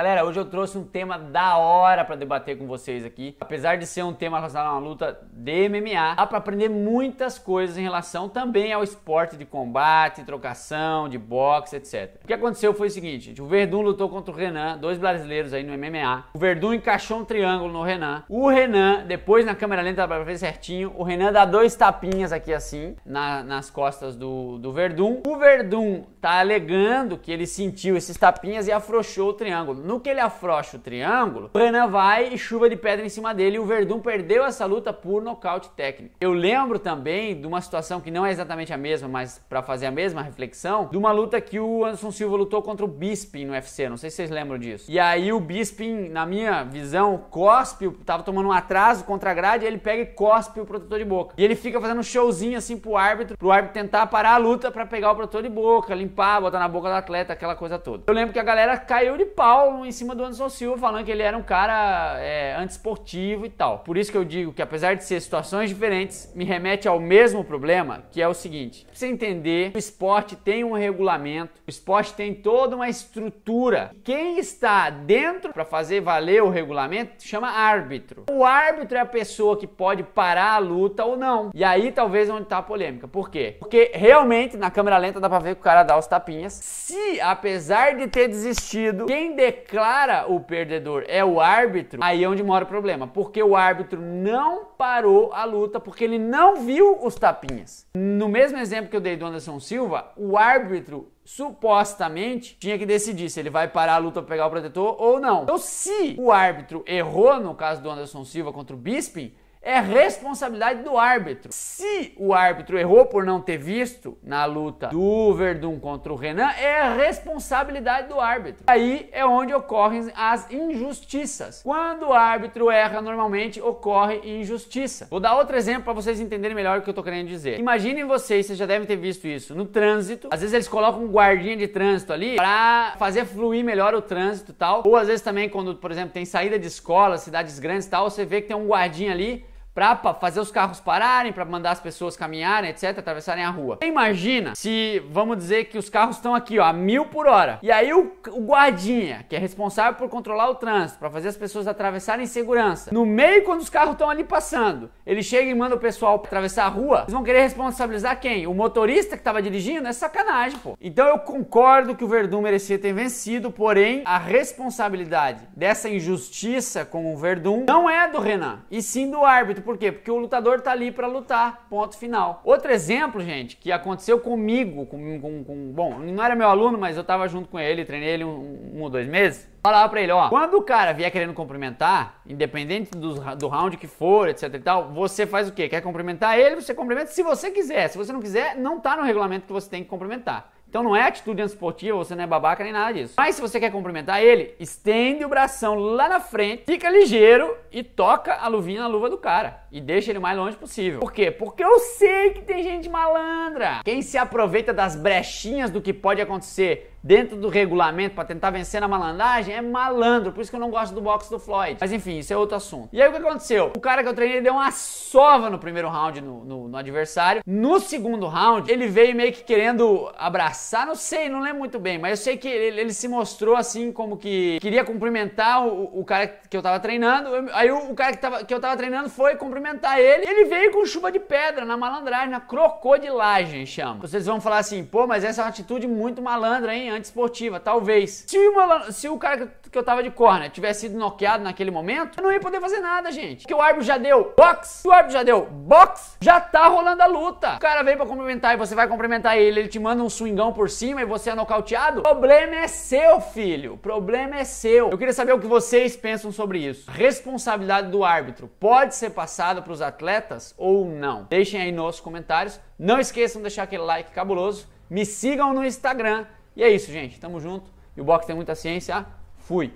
Galera, hoje eu trouxe um tema da hora pra debater com vocês aqui. Apesar de ser um tema relacionado a uma luta de MMA, dá pra aprender muitas coisas em relação também ao esporte de combate, trocação, de boxe, etc. O que aconteceu foi o seguinte, gente, o Werdum lutou contra o Renan, dois brasileiros aí no MMA. O Werdum encaixou um triângulo no Renan. O Renan, depois na câmera lenta, dá pra ver certinho, o Renan dá dois tapinhas aqui assim, nas costas do Werdum. O Werdum tá alegando que ele sentiu esses tapinhas e afrouxou o triângulo. No que ele afrouxa o triângulo, o Renan vai e chuva de pedra em cima dele e o Werdum perdeu essa luta por nocaute técnico. Eu lembro também de uma situação que não é exatamente a mesma, mas para fazer a mesma reflexão, de uma luta que o Anderson Silva lutou contra o Bisping no UFC, não sei se vocês lembram disso. E aí o Bisping, na minha visão, cospe, tava tomando um atraso contra a grade, ele pega e cospe o protetor de boca. E ele fica fazendo um showzinho assim pro árbitro tentar parar a luta para pegar o protetor de boca, limpar, botar na boca do atleta, aquela coisa toda. Eu lembro que a galera caiu de pau em cima do Anderson Silva, falando que ele era um cara antiesportivo e tal. Por isso que eu digo que, apesar de ser situações diferentes, me remete ao mesmo problema, que é o seguinte. Pra você entender, o esporte tem um regulamento, o esporte tem toda uma estrutura. Quem está dentro para fazer valer o regulamento chama árbitro. O árbitro é a pessoa que pode parar a luta ou não. E aí talvez onde tá a polêmica. Por quê? Porque realmente, na câmera lenta, dá pra ver que o cara dá os tapinhas. Se, apesar de ter desistido, quem declara o perdedor é o árbitro, aí é onde mora o problema, porque o árbitro não parou a luta, porque ele não viu os tapinhas. No mesmo exemplo que eu dei do Anderson Silva, o árbitro supostamente tinha que decidir se ele vai parar a luta para pegar o protetor ou não. Então se o árbitro errou no caso do Anderson Silva contra o Bisping, é responsabilidade do árbitro. Se o árbitro errou por não ter visto na luta do Werdum contra o Renan, é responsabilidade do árbitro. Aí é onde ocorrem as injustiças. Quando o árbitro erra, normalmente ocorre injustiça. Vou dar outro exemplo para vocês entenderem melhor o que eu tô querendo dizer. Imaginem vocês já devem ter visto isso, no trânsito. Às vezes eles colocam um guardinha de trânsito ali para fazer fluir melhor o trânsito e tal. Ou às vezes também quando, por exemplo, tem saída de escola, cidades grandes e tal, você vê que tem um guardinha ali pra fazer os carros pararem, pra mandar as pessoas caminharem, etc, atravessarem a rua. Imagina se, vamos dizer que os carros estão aqui, ó, a 1000 km/h. E aí o guardinha, que é responsável por controlar o trânsito, pra fazer as pessoas atravessarem em segurança, no meio quando os carros estão ali passando, ele chega e manda o pessoal atravessar a rua, eles vão querer responsabilizar quem? O motorista que tava dirigindo? É sacanagem, pô. Então eu concordo que o Werdum merecia ter vencido, porém, a responsabilidade dessa injustiça com o Werdum não é do Renan, e sim do árbitro. Por quê? Porque o lutador tá ali pra lutar, ponto final. Outro exemplo, gente, que aconteceu comigo, bom, não era meu aluno, mas eu tava junto com ele, treinei ele um ou dois meses. Falava pra ele, ó, quando o cara vier querendo cumprimentar, independente do round que for, etc e tal, você faz o quê? Quer cumprimentar ele? Você cumprimenta se você quiser. Se você não quiser, não tá no regulamento que você tem que cumprimentar. Então não é atitude antiesportiva, você não é babaca nem nada disso. Mas se você quer cumprimentar ele, estende o bração lá na frente, fica ligeiro e toca a luvinha na luva do cara. E deixa ele o mais longe possível. Por quê? Porque eu sei que tem gente malandra. Quem se aproveita das brechinhas do que pode acontecer dentro do regulamento pra tentar vencer na malandragem é malandro. Por isso que eu não gosto do boxe do Floyd. Mas enfim, isso é outro assunto. E aí o que aconteceu? O cara que eu treinei deu uma sova no primeiro round no adversário. No segundo round, ele veio meio que querendo abraçar. Não sei, não lembro muito bem, mas eu sei que ele se mostrou assim como que queria cumprimentar o cara que eu tava treinando, aí o cara que eu tava treinando foi cumprimentar ele, ele veio com chuva de pedra na malandragem, na crocodilagem chama. Vocês vão falar assim, pô, mas essa é uma atitude muito malandra, hein, antiesportiva, talvez. Se o cara que eu tava de corner tivesse sido noqueado naquele momento, eu não ia poder fazer nada, gente, porque o árbitro já deu box, já tá rolando a luta. O cara vem pra cumprimentar e você vai cumprimentar ele te manda um swingão por cima e você é nocauteado, o problema é seu, filho. O problema é seu. Eu queria saber o que vocês pensam sobre isso. A responsabilidade do árbitro pode ser passada para os atletas ou não? Deixem aí nos comentários. Não esqueçam de deixar aquele like cabuloso. Me sigam no Instagram. E é isso, gente. Tamo junto. E o boxe tem muita ciência. Fui.